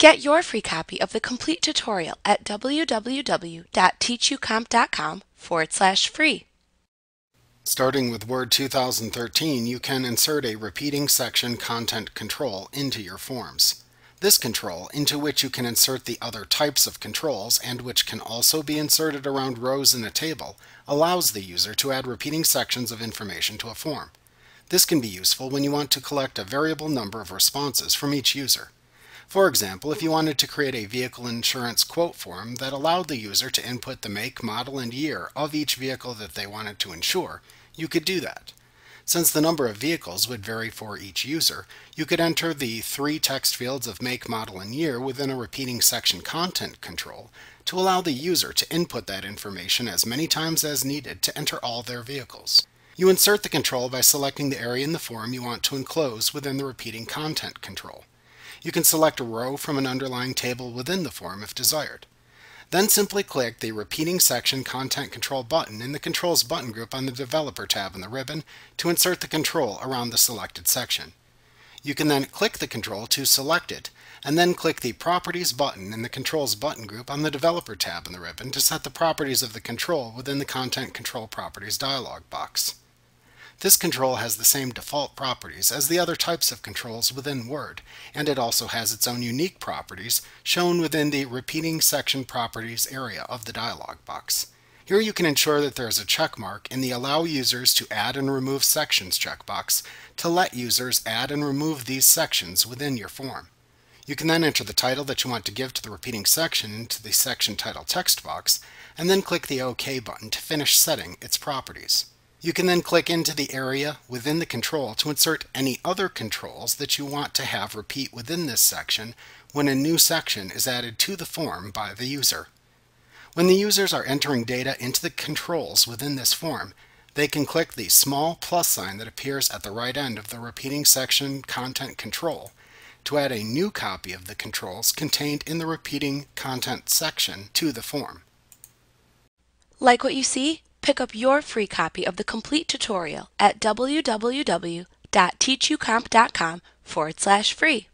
Get your free copy of the complete tutorial at www.teachucomp.com/free. Starting with Word 2013, you can insert a repeating section content control into your forms. This control, into which you can insert the other types of controls and which can also be inserted around rows in a table, allows the user to add repeating sections of information to a form. This can be useful when you want to collect a variable number of responses from each user. For example, if you wanted to create a vehicle insurance quote form that allowed the user to input the make, model, and year of each vehicle that they wanted to insure, you could do that. Since the number of vehicles would vary for each user, you could enter the three text fields of make, model, and year within a repeating section content control to allow the user to input that information as many times as needed to enter all their vehicles. You insert the control by selecting the area in the form you want to enclose within the repeating content control. You can select a row from an underlying table within the form if desired. Then simply click the Repeating Section Content Control button in the Controls button group on the Developer tab in the ribbon to insert the control around the selected section. You can then click the control to select it, and then click the Properties button in the Controls button group on the Developer tab in the ribbon to set the properties of the control within the Content Control Properties dialog box. This control has the same default properties as the other types of controls within Word, and it also has its own unique properties shown within the Repeating Section Properties area of the dialog box. Here you can ensure that there is a checkmark in the Allow Users to Add and Remove Sections checkbox to let users add and remove these sections within your form. You can then enter the title that you want to give to the repeating section into the Section Title text box, and then click the OK button to finish setting its properties. You can then click into the area within the control to insert any other controls that you want to have repeat within this section when a new section is added to the form by the user. When the users are entering data into the controls within this form, they can click the small plus sign that appears at the right end of the repeating section content control to add a new copy of the controls contained in the repeating content section to the form. Like what you see? Pick up your free copy of the complete tutorial at www.teachucomp.com/free.